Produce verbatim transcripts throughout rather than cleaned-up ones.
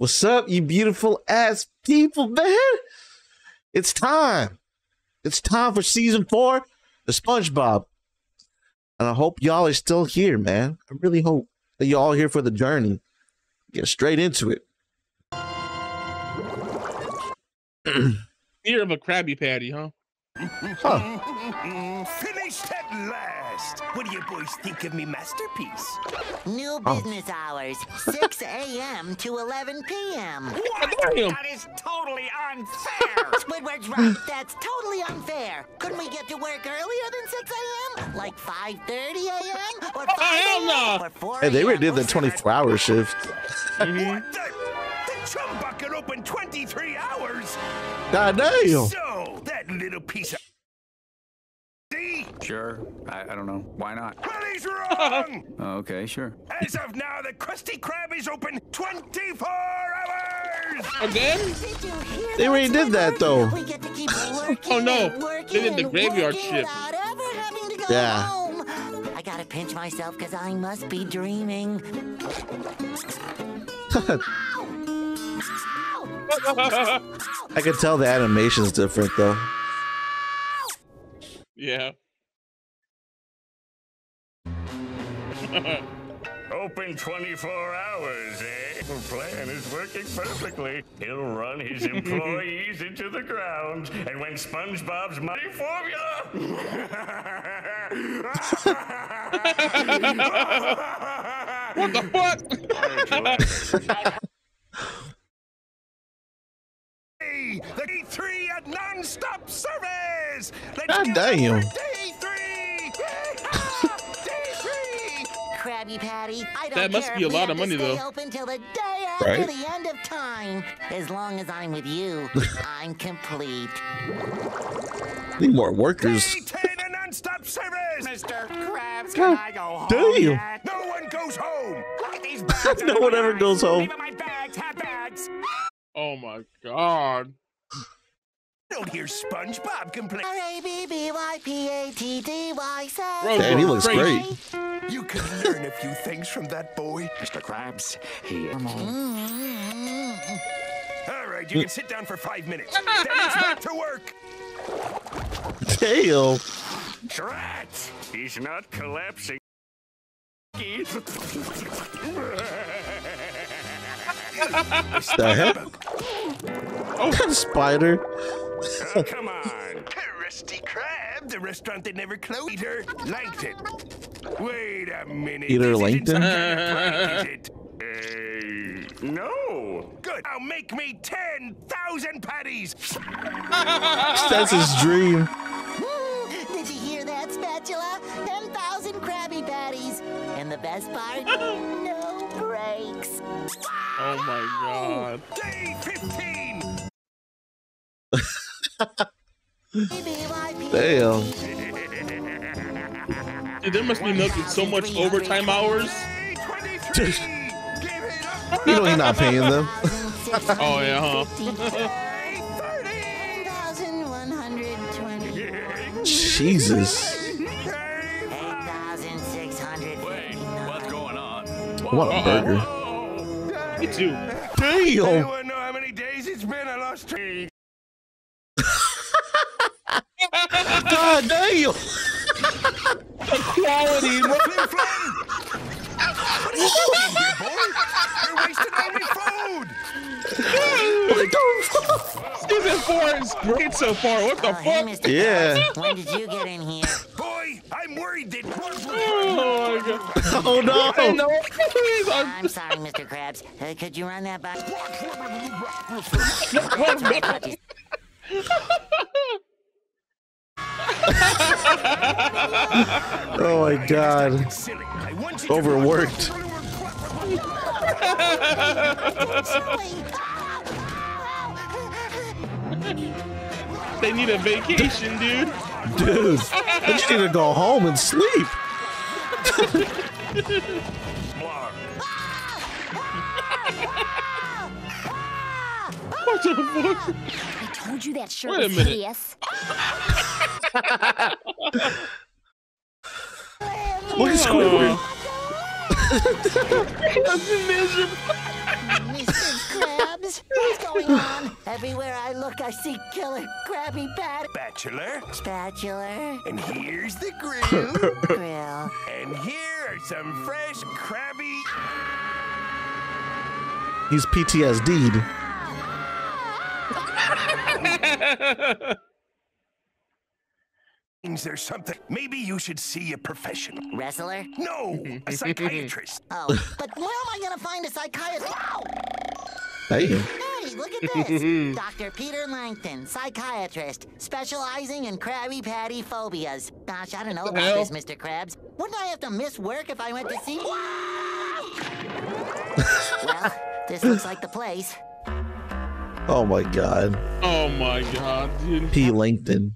What's up, you beautiful ass people, man? It's time. It's time for season four of SpongeBob. And I hope y'all are still here, man. I really hope that y'all are here for the journey. Get straight into it. Fear of a Krabby Patty, huh? Huh. Finished at last. What do you boys think of me masterpiece? New business oh. hours, six A M to eleven P M What? Damn. That is totally unfair. Squidward's right. That's totally unfair. Couldn't we get to work earlier than six A M? Like five thirty A M or five A M Oh, no. Or four hey, they did the twenty-four hour shift. What the? Chum bucket open twenty-three hours. God damn. So that little piece of D. Sure. I, I don't know. Why not? Well, he's wrong. Okay, sure. As of now, the Krusty Krab is open twenty-four hours. Again? Did they already did that though. We get to keep working. Oh no. They did the graveyard shift. Yeah. Home. I gotta pinch myself because I must be dreaming. I could tell the animation's different though. Yeah. Open twenty-four hours, eh? The plan is working perfectly. He'll run his employees into the ground, and when SpongeBob's money formula. What the fuck? The D three at non-stop service. Let's God damn. D three. D three. Krabby Patty. I don't that must care be a lot of money though. Open till the day after right? the end of time. As long as I'm with you, I'm complete. Need more workers. D ten and non-stop service. Mister Krabs, can I go home? Damn. Yet? No one goes home. Look at these bags. No one ever goes home. Leave my bags, hat bags. Oh my God! Don't hear SpongeBob complain. R A B B Y P A T T Y. Man, he looks great. You can learn a few things from that boy, Mister Krabs. He. All right, you can sit down for five minutes. Then it's back to work. Tail. Drat! He's not collapsing. What's the hell? Oh, spider. Oh, come on. Krusty Krab, the restaurant that never closed. Peter Lankton. Wait a minute. Peter Lankton? Is it? Uh, no. Good. I'll make me ten thousand patties. That's his dream. Did you hear that, spatula? ten thousand Krabby Patties. And the best part? No breaks. Oh my God. Day fifteen. Damn. Dude, there must be nothing so much overtime hours. You know he's not paying them. Oh yeah, huh? Jesus. eight thousand six hundred. Wait, what's going on? What a burger. Oh, you too. Damn. Anyone know how many days it's been? I lost three. God damn. The quality. What are you doing here, boy? You're wasting all my food. Season four is great so far. What the oh, fuck? Hey, yeah. When did you get in here? Boy, I'm worried that. Oh, my God. Oh no. Oh, no. I'm sorry, Mister Krabs. Uh, could you run that back? Oh my God. Overworked. They need a vacation, dude. Dude, I just need to go home and sleep. What the fuck? I told you that shirt was hideous. Look at Squidward. That's miserable. going on? Everywhere I look, I see killer Krabby Patty. Bachelor. Spatula. And here's the grill. Grill. And here are some fresh Krabby. He's P T S D'd. There's something. Maybe you should see a professional. Wrestler? No, a psychiatrist. Oh, but where am I going to find a psychiatrist? Wow. Hey. Hey, look at this. Doctor Peter Lankton, psychiatrist, specializing in Krabby Patty phobias. Gosh, I don't know about this, Mister Krabs. Wouldn't I have to miss work if I went to see you? Well, this looks like the place. Oh, my God. Oh, my God. P. Lankton.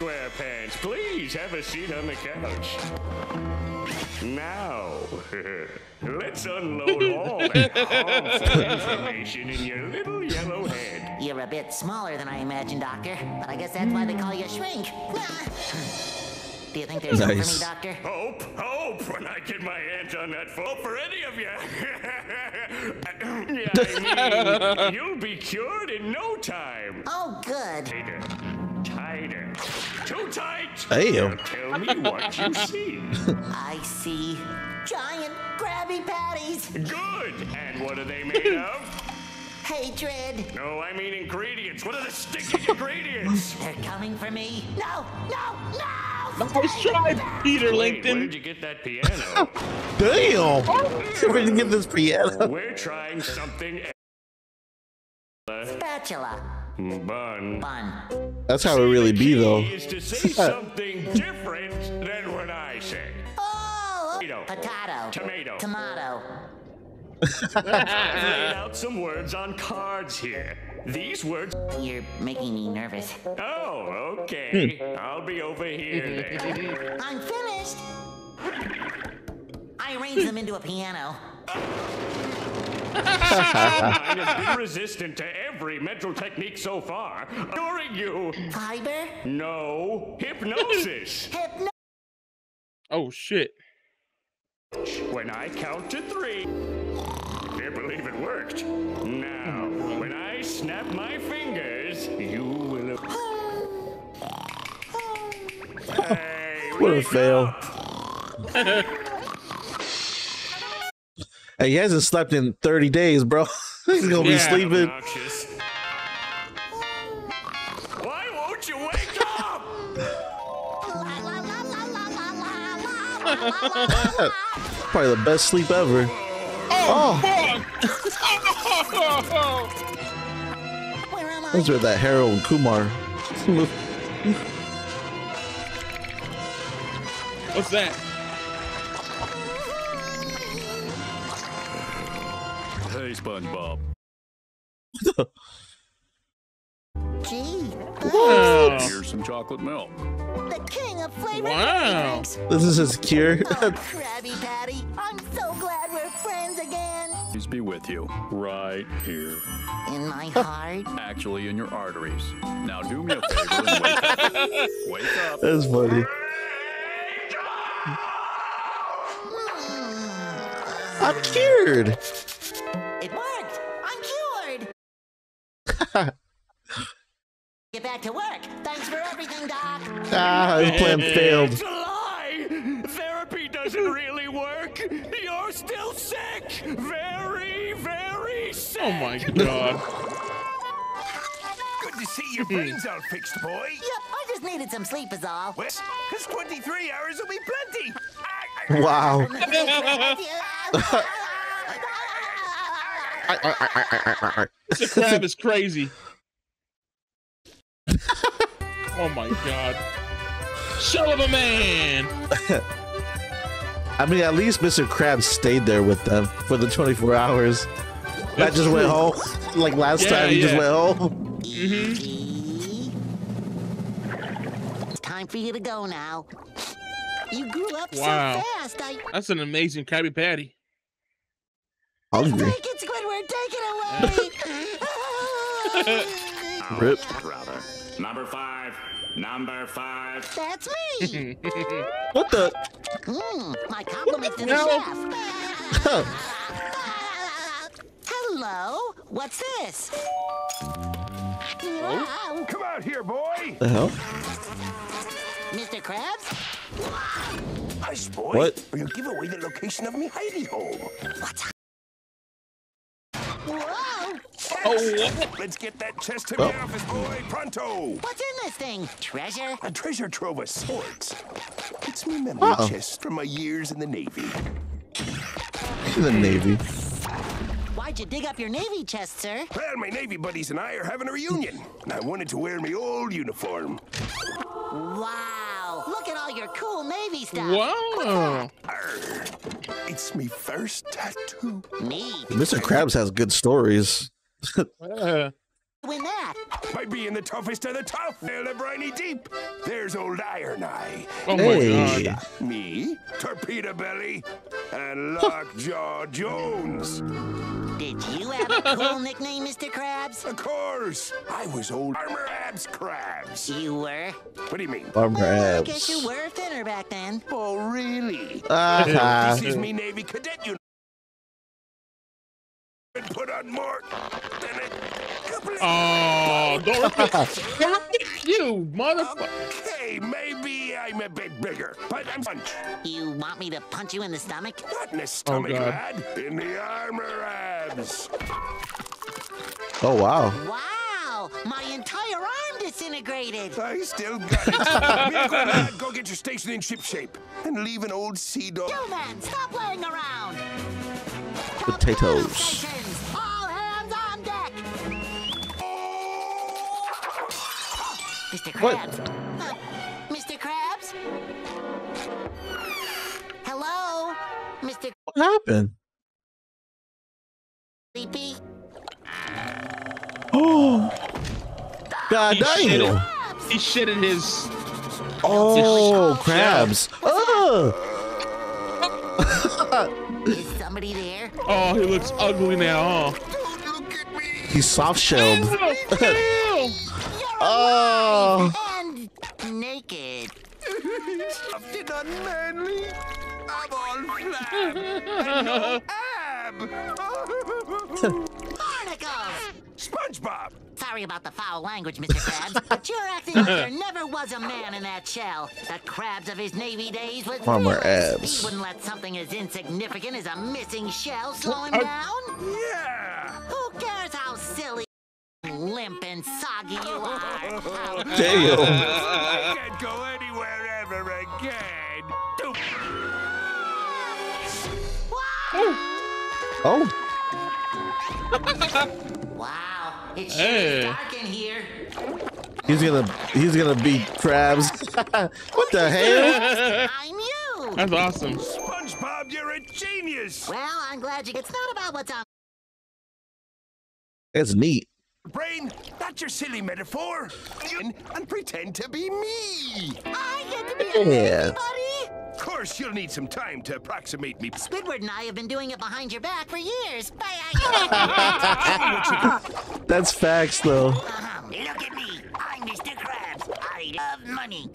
Squarepants, please have a seat on the couch. Now, let's unload all that harmful information in your little yellow head. You're a bit smaller than I imagined, Doctor, but I guess that's why they call you Shrink. Do you think there's hope nice. for me, Doctor? Hope, hope, when I get my hands on that phone for any of you. Yeah, I mean, you'll be cured in no time. Oh, good. Later. Tighter. Too tight. Damn. Tell me what you see. I see giant Krabby Patties. Good. And what are they made of? Hatred. No, I mean ingredients. What are the sticky ingredients? They're coming for me. No, no, no. Nice try, Peter Lankton. Wait, where did you get that piano? Damn. Where did you get this piano? We're trying something. Spatula. Bun. Bun. That's how it really be, though. Is to say something different than what I say. Oh, potato. Potato. Tomato. Tomato. I've laid out some words on cards here. These words. You're making me nervous. Oh, okay. Hmm. I'll be over here then. I'm finished. I arranged them into a piano. Mine has been resistant to every mental technique so far. During you. Fiber? No. Hypnosis. Hypno. Oh, shit. When I count to three. Can't believe it worked. Now, when I snap my fingers, you will have. Hey, what a fail. Hey, he hasn't slept in thirty days, bro. He's gonna yeah, be sleeping. Obnoxious. Why won't you wake up? Probably the best sleep ever. Oh, oh. Fuck. Where am I? Those were that Harold Kumar. What's that? Hey, SpongeBob. Gee, wow. Here's some chocolate milk. The king of flavored wow. drinks. This is his cure. Oh, Krabby Patty, I'm so glad we're friends again. Peace be with you, right here. In my heart. Actually, in your arteries. Now do me a favor and wake up. Wake up. That's funny. I'm cured. It worked! I'm cured! Get back to work! Thanks for everything, Doc! Ah, his plan failed. It's a lie! Therapy doesn't really work! You're still sick! Very, very sick! Oh my God. Good to see your brain's all fixed, boy. Yep, I just needed some sleep is all. Well, cause twenty-three hours will be plenty! Wow. The crab is crazy. Oh my God. Shell of a Man. I mean, at least Mister Krabs stayed there with them for the twenty-four hours. That just went home. Like last yeah, time, he yeah. just went home. Mm-hmm. It's time for you to go now. You grew up wow. so fast. I... That's an amazing Krabby Patty. Hungry. Take it, Squidward, take it away! Rip. Brother. Number five. Number five. That's me! What the? Mm, my compliments to the chef. Hello? What's this? Oh. Come out here, boy! The hell? Mister Krabs? Hush, boy. What? Or you'll give away the location of me hidey hole. What's Whoa! Oh, let's get that chest to oh. my office, boy, pronto! What's in this thing? Treasure? A treasure trove of sorts. It's my memory uh-oh. chest from my years in the Navy. In the Navy. Why'd you dig up your Navy chest, sir? Well, my Navy buddies and I are having a reunion, and I wanted to wear my old uniform. Wow! Look at all your cool Navy stuff. Wow! It's me first tattoo. Me. Mister Krabs has good stories. uh. Win that. By being the toughest of the tough, they'll the briny deep. There's old Iron Eye. Oh hey. my God. Me, Torpedo Belly, and Lockjaw Jones. Did you have a cool nickname, Mister Krabs? Of course. I was old Armor Abs Krabs. You were? What do you mean? Armor Abs. I guess you were thinner back then. Oh, really? Uh-huh. This is me Navy cadet, you put on more than it. Oh, don't repeat. Don't repeat you, motherfucker. Okay, maybe I'm a bit bigger, but I'm punch. You want me to punch you in the stomach? Not in the stomach, oh, lad. In the armor abs. Oh, wow. Wow, my entire arm disintegrated. I still got it. Go, lad, go get your station in ship shape and leave an old sea dog. You man, stop laying around. Potatoes. Mister Krabs. Uh, Mister Krabs? Hello? Mister What happened? Sleepy? Oh! God he dang shitted, it! He shitted his... Oh, his Krabs! Oh! Is somebody there? Oh, he looks ugly now, huh? Don't look at me! He's soft-shelled. Oh, and naked. Stuffed it unmanly. I'm all flab. And no ab. Barnacles. SpongeBob. Sorry about the foul language, Mister Krabs, but you're acting like there never was a man in that shell. The Krabs of his Navy days was Farmer abs. He wouldn't let something as insignificant as a missing shell slow him uh, down. Yeah. Who cares how silly? Limp and soggy you are. Damn. I can't go anywhere ever again. Oh. Wow. It's hey. dark in here. He's gonna he's gonna beat Krabs. What the hell? I'm you. That's awesome. SpongeBob, you're a genius. Well, I'm glad you it's not about what's on. It's neat. Brain, that's your silly metaphor. And, and pretend to be me. I get to be yeah. buddy. Of course, you'll need some time to approximate me. Squidward and I have been doing it behind your back for years. That's facts, though. Uh-huh. Look at me. I'm Mister Krabs. I love money.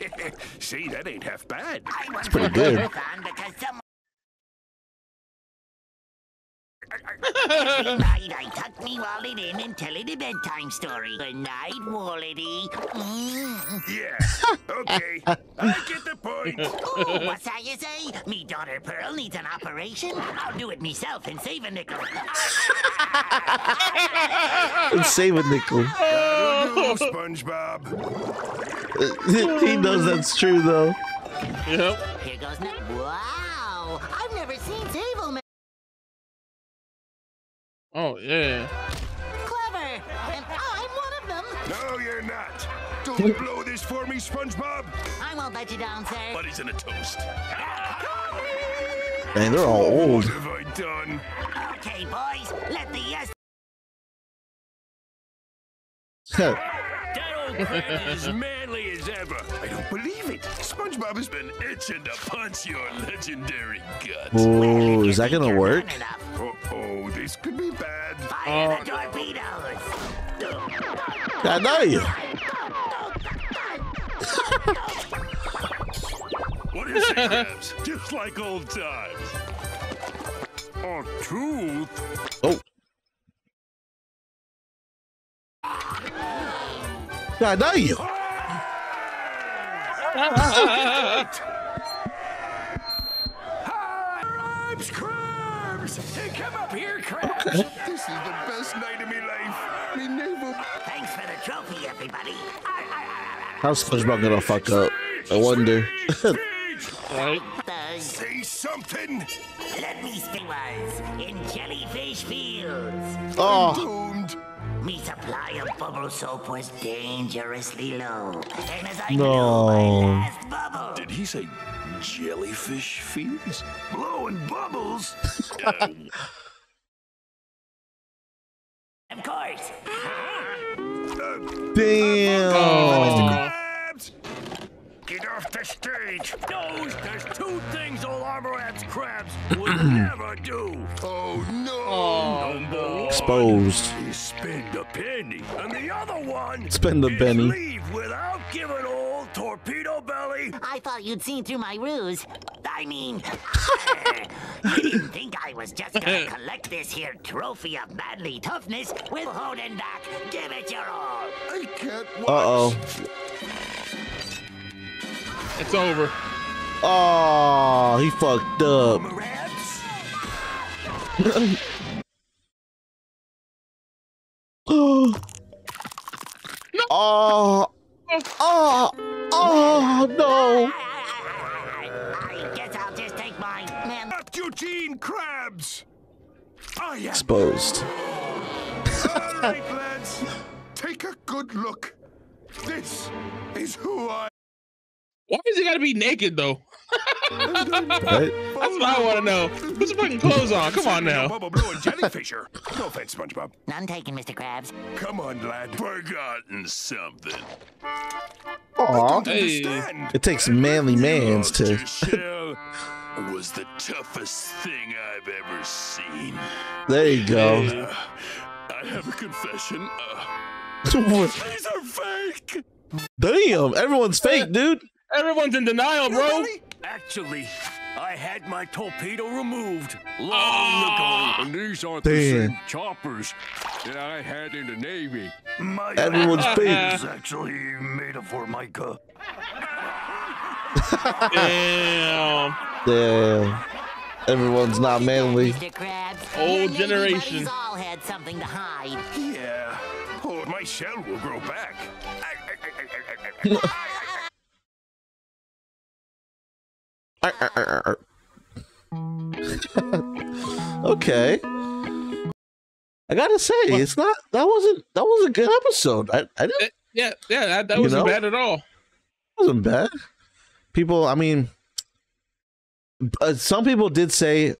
See, that ain't half bad. It's pretty good. Good night, I tuck me wallet in and tell it a bedtime story. Good night, Wallety. Mm. Yeah, okay. I get the point. Ooh, what's that you say? Me daughter Pearl needs an operation. I'll do it myself and save a nickel. And save a nickel. Oh, SpongeBob. He knows that's true, though. Yep. Here goes no. Wow, I've never seen table man. Oh, yeah. Clever! And I'm one of them! No, you're not! Don't blow this for me, SpongeBob! I won't let you down, sir. Buddy's in a toast. Ah! Man, they're all old. What have I done? Okay, boys, let the yes... That old crab is manly as ever. I don't believe it. SpongeBob has been itching to punch your legendary guts. Ooh, is that gonna work? Oh, this could be bad. Fire uh, the torpedoes. I know you. What is it, Krabs? Just like old times. Or truth. Oh. I know you. Hi, I'm Krabs. Hey, come up here, Krabs. Okay. This is the best night of my life. Me never... Thanks for the trophy, everybody. How's SpongeBob gonna fuck up? I wonder. Right. Say something. Let me speak wise in jellyfish fields. Oh. Me supply of bubble soap was dangerously low. And as I no. my last bubble. Did he say jellyfish fields? Blowing bubbles? um. Of course. Damn. Oh. Get off the stage. No, there's two things old armor abs Krabs would never do. Oh no. Oh, number one, exposed. Spend the penny. And the other one, spend the penny. Leave without giving old torpedo belly. I thought you'd seen through my ruse. I mean, I, I didn't think I was just gonna collect this here trophy of manly toughness with holding back. Give it your all. I can't watch. Uh oh. It's over. Oh, he fucked up. Oh, oh, oh, oh, no. I guess I'll just take mine, man. Eugene Krabs. I am exposed. All right, lads. Take a good look. This is who I am. Why is he gotta be naked though? That's what I want to know. Put some fucking clothes on. Come on now. Bubble Blue and Jellyfisher. No offense, SpongeBob. None taken, Mister Krabs. Come on, lad. Forgotten something. Aw. Hey. It takes manly mans to. Shell was the toughest thing I've ever seen. There you go. Uh, I have a confession. Uh, what? These are fake. Damn, everyone's fake, dude. Everyone's in denial, bro. Actually, I had my torpedo removed long oh, ago. And these aren't damn. the same choppers that I had in the Navy. My everyone's fake is actually made of formica. Damn. Damn. Everyone's not manly. Old generation. All had something to hide. Yeah. Oh, my shell will grow back. Okay, I gotta say what? it's not that wasn't that was a good episode. I, I didn't. It, yeah, yeah, that, that wasn't know? bad at all. Wasn't bad. People, I mean, uh, some people did say